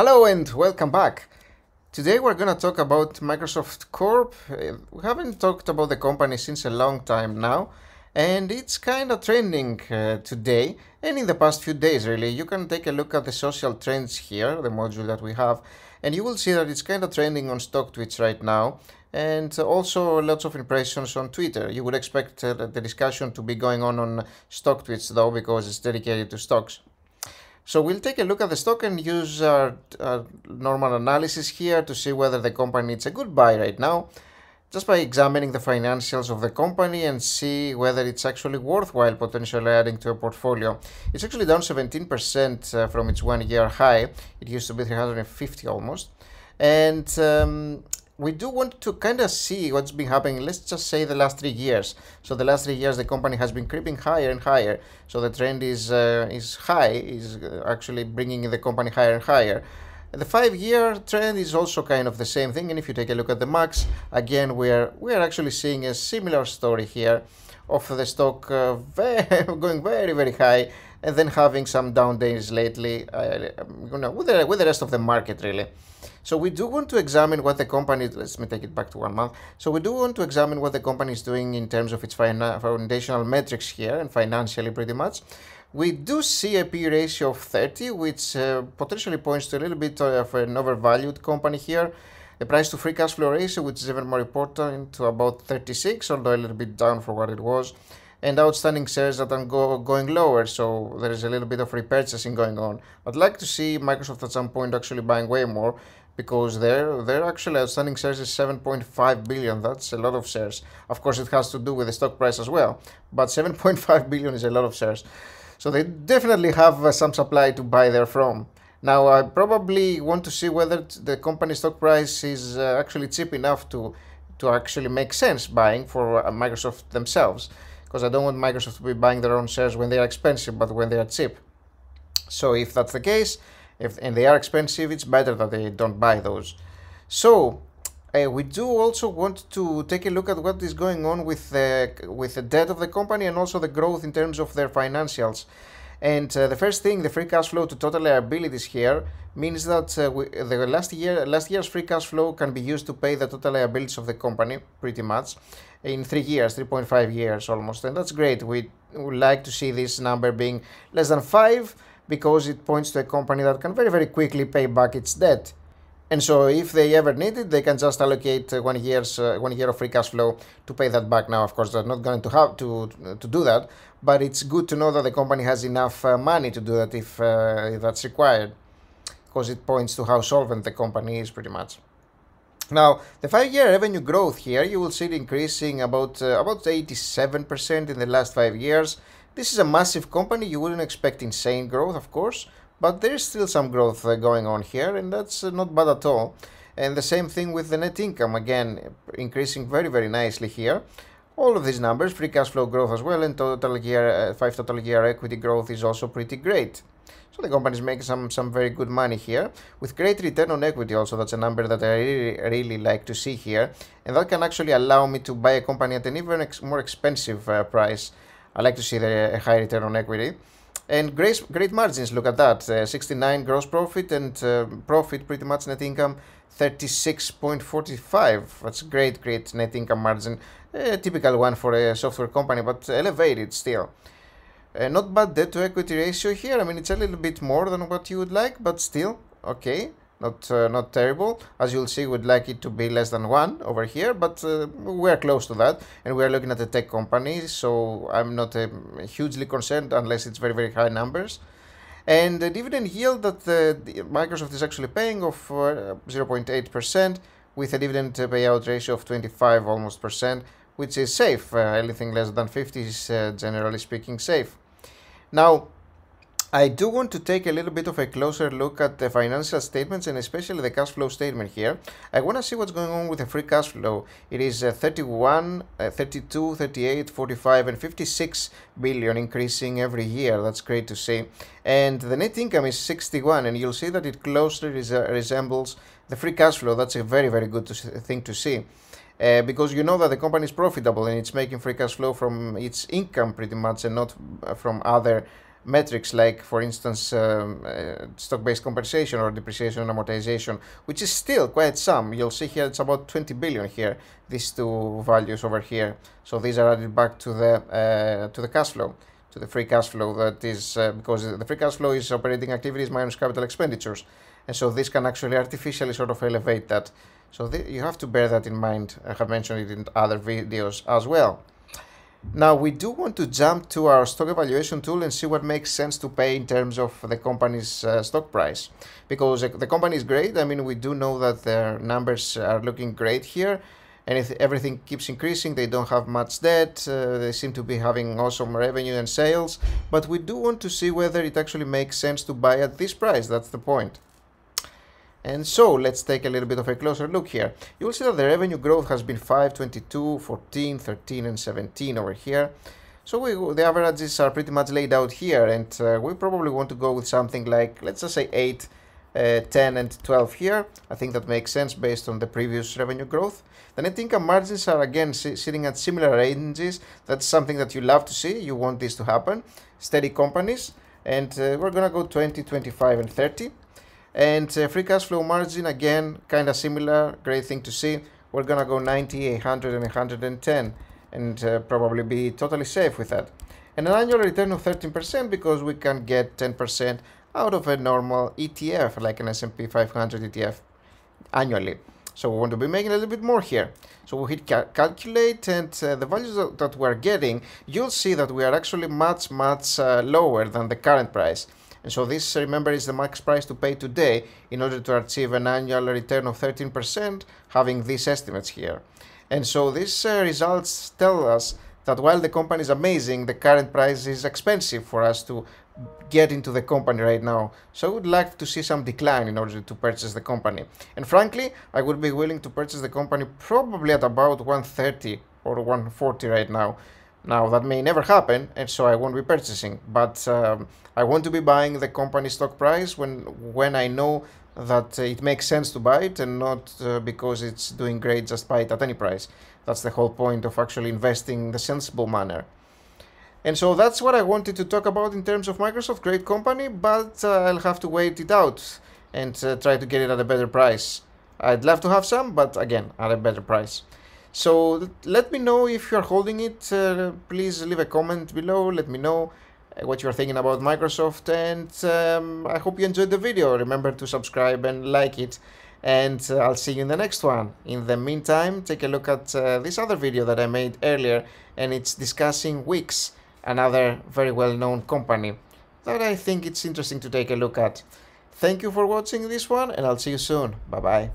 Hello and welcome back. Today we're going to talk about Microsoft Corp. We haven't talked about the company since a long time now, and it's kind of trending today and in the past few days really. You can take a look at the social trends here, the module that we have, and you will see that it's kind of trending on StockTwits right now, and also lots of impressions on Twitter. You would expect the discussion to be going on StockTwits though, because it's dedicated to stocks. So we'll take a look at the stock and use our normal analysis here to see whether the company needs a good buy right now, just by examining the financials of the company and see whether it's actually worthwhile potentially adding to a portfolio. It's actually down 17% from its one-year high. It used to be 350 almost. And we do want to kind of see what's been happening. Let's just say the last 3 years. So the last 3 years, the company has been creeping higher and higher. So the trend is actually bringing the company higher and higher. The 5-year trend is also kind of the same thing. And if you take a look at the max, again, we are actually seeing a similar story here of the stock going very, very high and then having some down days lately, with the rest of the market really. So we do want to examine what the company, let me take it back to 1 month. So we do want to examine what the company is doing in terms of its foundational metrics here and financially pretty much. We do see a P/E ratio of 30, which potentially points to a little bit of an overvalued company here. A price to free cash flow ratio, which is even more important, to about 36, although a little bit down for what it was. And outstanding shares that are going lower, so there is a little bit of repurchasing going on. I'd like to see Microsoft at some point actually buying way more, because their actually outstanding shares is 7.5 billion. That's a lot of shares. Of course, it has to do with the stock price as well, but 7.5 billion is a lot of shares. So they definitely have some supply to buy there from. Now, I probably want to see whether the company stock price is actually cheap enough to actually make sense buying for Microsoft themselves. Because I don't want Microsoft to be buying their own shares when they are expensive, but when they are cheap. So if that's the case, and they are expensive, it's better that they don't buy those. So we do also want to take a look at what is going on with the debt of the company and also the growth in terms of their financials. And the first thing, the free cash flow to total liabilities here, means that the last year's free cash flow can be used to pay the total liabilities of the company, pretty much, in 3 years, 3.5 years almost. And that's great. We would like to see this number being less than 5, because it points to a company that can very, very quickly pay back its debt. And so if they ever need it, they can just allocate 1 year of free cash flow to pay that back. Now, of course, they're not going to have to do that, but it's good to know that the company has enough money to do that if that's required, because it points to how solvent the company is pretty much. Now, the 5-year revenue growth here, you will see it increasing about 87% in the last 5 years. This is a massive company. You wouldn't expect insane growth, of course, but there's still some growth going on here, and that's not bad at all. And the same thing with the net income, again, increasing very, very nicely here. All of these numbers, free cash flow growth as well, and total year equity growth is also pretty great. So the company is making some very good money here, with great return on equity also. That's a number that I really like to see here, and that can actually allow me to buy a company at an even more expensive price. I like to see a high return on equity. And great margins, look at that, 69 gross profit and profit pretty much net income 36.45. That's great net income margin, a typical one for a software company, but elevated still. Not bad debt to equity ratio here. I mean, it's a little bit more than what you would like, but still okay, not terrible. As you'll see, we'd like it to be less than 1 over here, but we're close to that, and we're looking at a tech company, so I'm not hugely concerned unless it's very, very high numbers. And the dividend yield that Microsoft is actually paying of 0.8%, with a dividend payout ratio of 25 almost %, which is safe. Anything less than 50 is generally speaking safe. Now, I do want to take a little bit of a closer look at the financial statements, and especially the cash flow statement here. I want to see what's going on with the free cash flow. It is 31, 32, 38, 45 and 56 billion, increasing every year. That's great to see. And the net income is 61, and you'll see that it closely resembles the free cash flow. That's a very, very good thing to see. Because you know that the company is profitable and it's making free cash flow from its income pretty much, and not from other metrics like, for instance, stock-based compensation or depreciation and amortization, which is still quite some. You'll see here it's about 20 billion here, these two values over here. So these are added back to the cash flow, to the free cash flow, that is because the free cash flow is operating activities minus capital expenditures. And so this can actually artificially sort of elevate that. So you have to bear that in mind. I have mentioned it in other videos as well. Now we do want to jump to our stock evaluation tool and see what makes sense to pay in terms of the company's stock price, because the company is great. I mean, we do know that their numbers are looking great here, and if everything keeps increasing, they don't have much debt, they seem to be having awesome revenue and sales, but we do want to see whether it actually makes sense to buy at this price. That's the point. And so let's take a little bit of a closer look here. You will see that the revenue growth has been 5, 22, 14, 13, and 17 over here. So the averages are pretty much laid out here, and we probably want to go with something like, let's just say 8, 10, and 12 here. I think that makes sense based on the previous revenue growth. The net income margins are again sitting at similar ranges. That's something that you love to see. You want this to happen. Steady companies, and we're going to go 20, 25, and 30. And free cash flow margin, again, kind of similar, great thing to see. We're going to go 90, 100, and 110, and probably be totally safe with that. And an annual return of 13%, because we can get 10% out of a normal ETF, like an S&P 500 ETF annually. So we want to be making a little bit more here. So we hit calculate, and the values that we're getting, you'll see that we are actually much, much lower than the current price. And so this, remember, is the max price to pay today in order to achieve an annual return of 13%, having these estimates here. And so these results tell us that while the company is amazing, the current price is expensive for us to get into the company right now. So I would like to see some decline in order to purchase the company. And frankly, I would be willing to purchase the company probably at about 130 or 140 right now. Now, that may never happen, and so I won't be purchasing, but I want to be buying the company stock price when I know that it makes sense to buy it, and not because it's doing great, just buy it at any price. That's the whole point of actually investing in the sensible manner. And so that's what I wanted to talk about in terms of Microsoft. Great company, but I'll have to wait it out and try to get it at a better price. I'd love to have some, but again, at a better price. So let me know if you're holding it. Please leave a comment below. Let me know what you're thinking about Microsoft. And I hope you enjoyed the video. Remember to subscribe and like it. And I'll see you in the next one. In the meantime, take a look at this other video that I made earlier. And it's discussing Wix, another very well-known company that I think it's interesting to take a look at. Thank you for watching this one, and I'll see you soon. Bye-bye.